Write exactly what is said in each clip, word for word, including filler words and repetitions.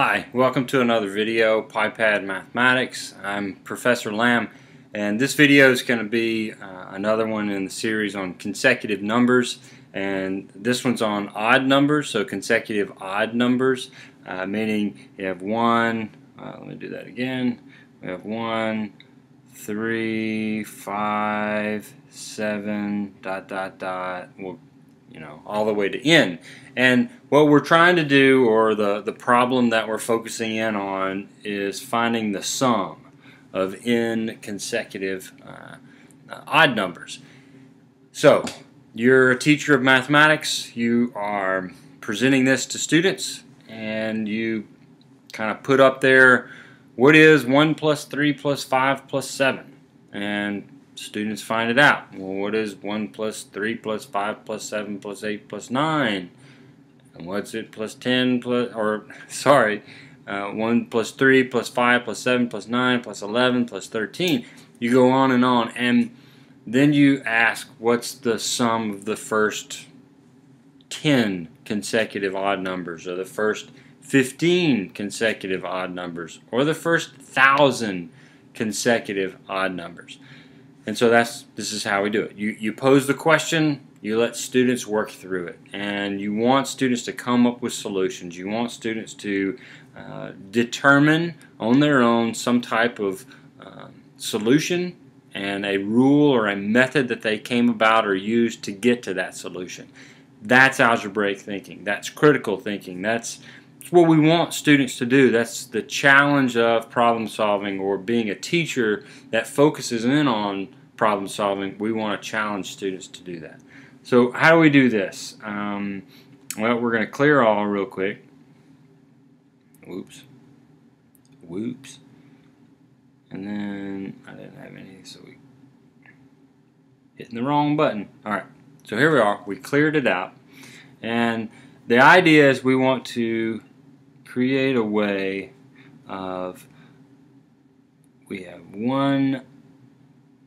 Hi, welcome to another video, PiPad Mathematics. I'm Professor Lam, and this video is going to be uh, another one in the series on consecutive numbers, and this one's on odd numbers, so consecutive odd numbers, uh, meaning you have one, uh, let me do that again, we have one, three, five, seven, dot, dot, dot, we'll you know, all the way to n. And what we're trying to do, or the, the problem that we're focusing in on, is finding the sum of n consecutive uh, odd numbers. So, you're a teacher of mathematics, you are presenting this to students, and you kind of put up there, what is one plus three plus five plus seven? And students find it out. Well, what is one plus three plus five plus seven plus eight plus nine? And what's it plus ten plus, or sorry, uh, one plus three plus five plus seven plus nine plus eleven plus thirteen. You go on and on, and then you ask, what's the sum of the first ten consecutive odd numbers, or the first fifteen consecutive odd numbers, or the first thousand consecutive odd numbers? And so that's this is how we do it. You, you pose the question, you let students work through it, and you want students to come up with solutions. You want students to uh, determine on their own some type of uh, solution and a rule or a method that they came about or used to get to that solution. That's algebraic thinking. That's critical thinking. That's what we want students to do. That's the challenge of problem solving, or being a teacher that focuses in on problem solving. We want to challenge students to do that. So how do we do this? Um, well, we're going to clear all real quick. Whoops. Whoops. And then I didn't have any, so we hitting the wrong button. All right. So here we are. We cleared it out. And the idea is we want to create a way of, we have one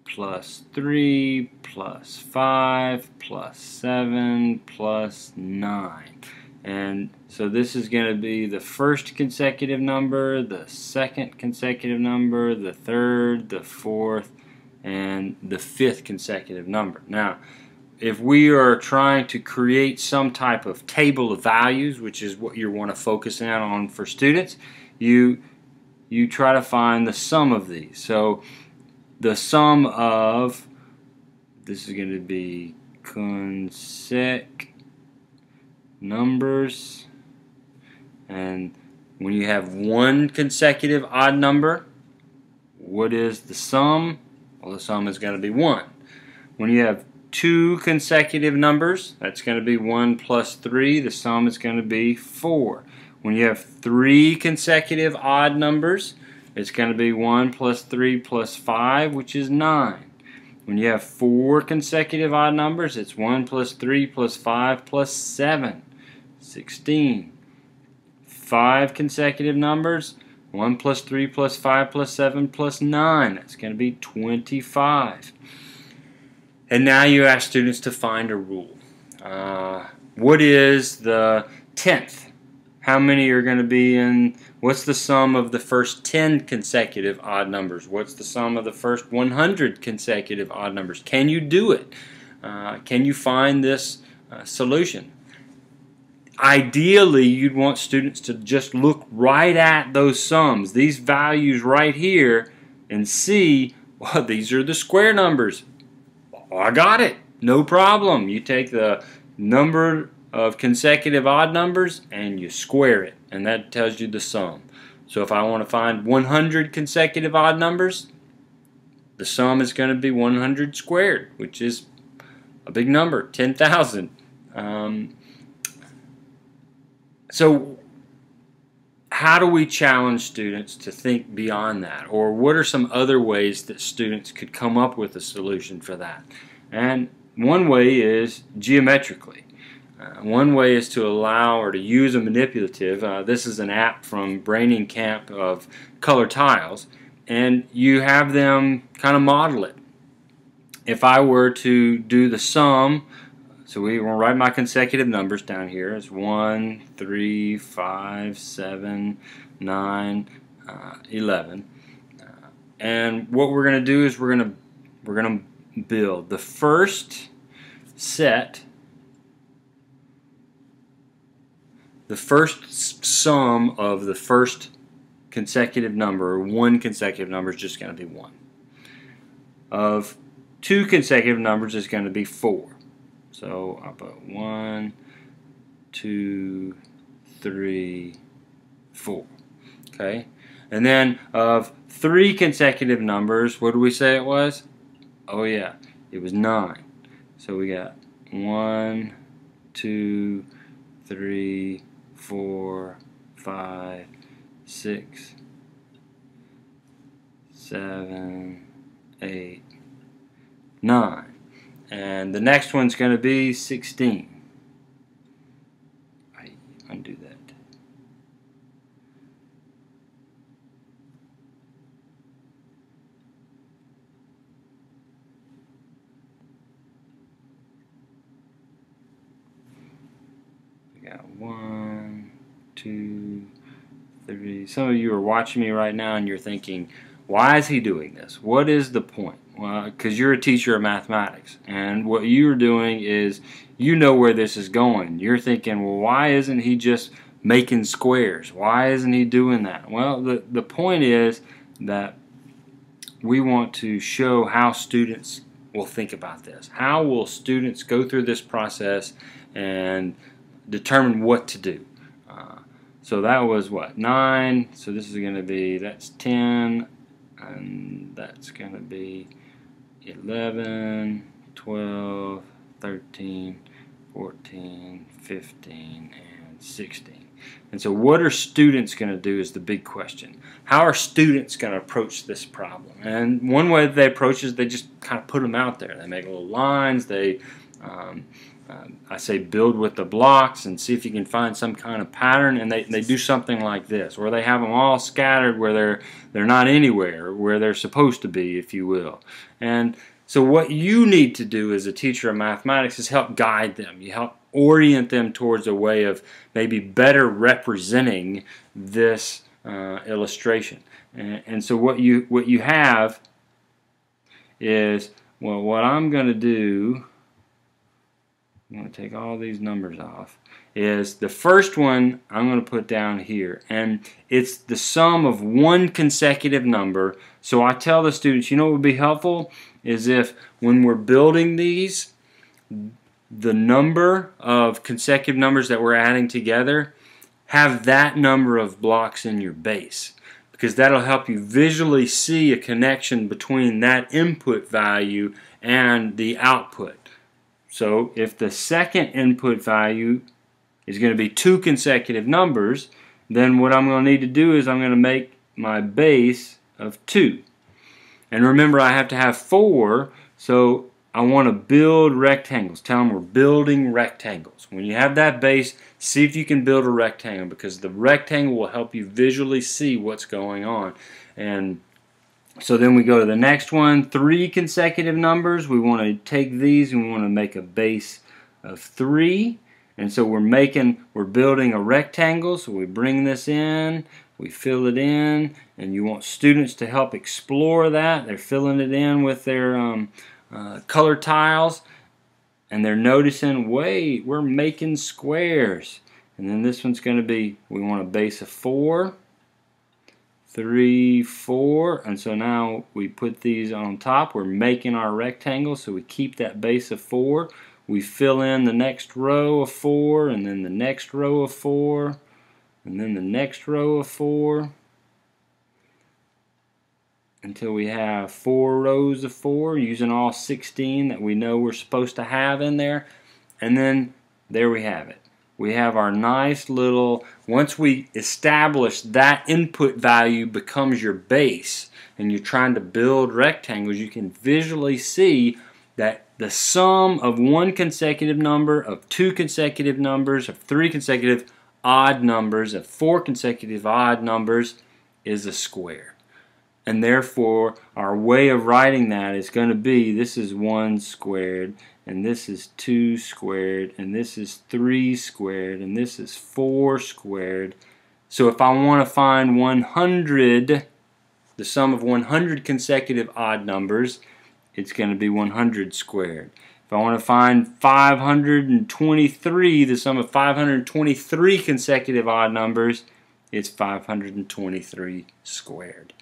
plus three plus five plus seven plus nine, and so this is going to be the first consecutive number, the second consecutive number, the third, the fourth, and the fifth consecutive number. Now, if we are trying to create some type of table of values, which is what you want to focus in on for students, you you try to find the sum of these. So the sum of, this is going to be consec numbers, and when you have one consecutive odd number, what is the sum? Well, the sum is going to be one. When you have two consecutive numbers, that's going to be one plus three, the sum is going to be four. When you have three consecutive odd numbers, it's going to be one plus three plus five, which is nine. When you have four consecutive odd numbers, it's one plus three plus five plus seven, sixteen. Five consecutive numbers, one plus three plus five plus seven plus nine, that's going to be twenty-five. And now you ask students to find a rule. Uh, what is the tenth? How many are going to be in, what's the sum of the first ten consecutive odd numbers? What's the sum of the first one hundred consecutive odd numbers? Can you do it? Uh, can you find this uh, solution? Ideally, you'd want students to just look right at those sums, these values right here, and see, well, these are the square numbers. I got it. No problem. You take the number of consecutive odd numbers and you square it, and that tells you the sum. So if I want to find one hundred consecutive odd numbers, the sum is going to be one hundred squared, which is a big number, ten thousand. Um, so how do we challenge students to think beyond that? Or what are some other ways that students could come up with a solution for that? And one way is geometrically. Uh, one way is to allow or to use a manipulative. Uh, this is an app from Braining Camp of Color Tiles, and you have them kind of model it. If I were to do the sum, So we will write my consecutive numbers down here. It's one, three, five, seven, nine, uh, eleven. Uh, and what we're going to do is we're going to we're going to build the first set. The first sum of the first consecutive number, one consecutive number, is just going to be one. Of two consecutive numbers is going to be four. So I'll put one, two, three, four. Okay? And then of three consecutive numbers, what did we say it was? Oh yeah, it was nine. So we got one, two, three, four, five, six, seven, eight, nine. And the next one's going to be sixteen. I undo that. We got one, two, three. Some of you are watching me right now and you're thinking, why is he doing this? What is the point? Well, because you're a teacher of mathematics, and what you're doing is you know where this is going. You're thinking, well, why isn't he just making squares? Why isn't he doing that? Well, the, the point is that we want to show how students will think about this. How will students go through this process and determine what to do? Uh, so that was what? nine. So this is going to be, that's ten. And that's going to be eleven, twelve, thirteen, fourteen, fifteen, and sixteen. And so what are students going to do is the big question. How are students going to approach this problem? And one way they approach is they just kind of put them out there. They make little lines. They, um, uh, I say, build with the blocks and see if you can find some kind of pattern. And they, they do something like this, where they have them all scattered where they're They're not anywhere where they're supposed to be, if you will. And so what you need to do as a teacher of mathematics is help guide them. You help orient them towards a way of maybe better representing this uh, illustration. And, and so what you, what you have is, well, what I'm going to do, I'm going to take all these numbers off, is the first one I'm going to put down here, and it's the sum of one consecutive number. So I tell the students, you know what would be helpful is if when we're building these, the number of consecutive numbers that we're adding together, have that number of blocks in your base, because that'll help you visually see a connection between that input value and the output. So if the second input value is going to be two consecutive numbers, then what I'm going to need to do is I'm going to make my base of two. And remember, I have to have four, so I want to build rectangles. Tell them we're building rectangles. When you have that base, see if you can build a rectangle, because the rectangle will help you visually see what's going on. And so then we go to the next one, three consecutive numbers. We want to take these and we want to make a base of three. And so we're making, we're building a rectangle, so we bring this in, we fill it in, and you want students to help explore that. They're filling it in with their um, uh, color tiles, and they're noticing, wait, we're making squares. And then this one's going to be, we want a base of four, three, four, and so now we put these on top. We're making our rectangle, so we keep that base of four. We fill in the next row of four, and then the next row of four, and then the next row of four, until we have four rows of four, using all sixteen that we know we're supposed to have in there. And then there we have it. We have our nice little, once we establish that input value becomes your base, and you're trying to build rectangles, you can visually see that the sum of one consecutive number, of two consecutive numbers, of three consecutive odd numbers, of four consecutive odd numbers is a square. And therefore, our way of writing that is going to be, this is one squared, and this is two squared, and this is three squared, and this is four squared. So if I want to find one hundred, the sum of one hundred consecutive odd numbers, it's going to be one hundred squared. If I want to find five hundred twenty-three, the sum of five hundred twenty-three consecutive odd numbers, it's five hundred twenty-three squared.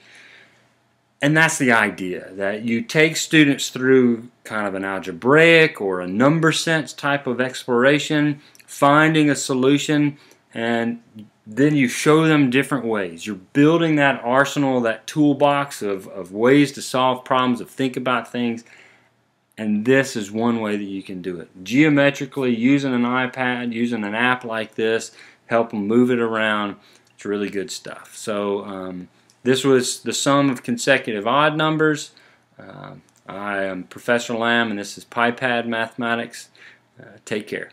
And that's the idea, that you take students through kind of an algebraic or a number sense type of exploration, finding a solution, and then you show them different ways. You're building that arsenal, that toolbox of, of ways to solve problems, of think about things, and this is one way that you can do it. Geometrically, using an iPad, using an app like this, help them move it around. It's really good stuff. So um, this was the sum of consecutive odd numbers. Uh, I am Professor Lam, and this is PiPad Mathematics. Uh, take care.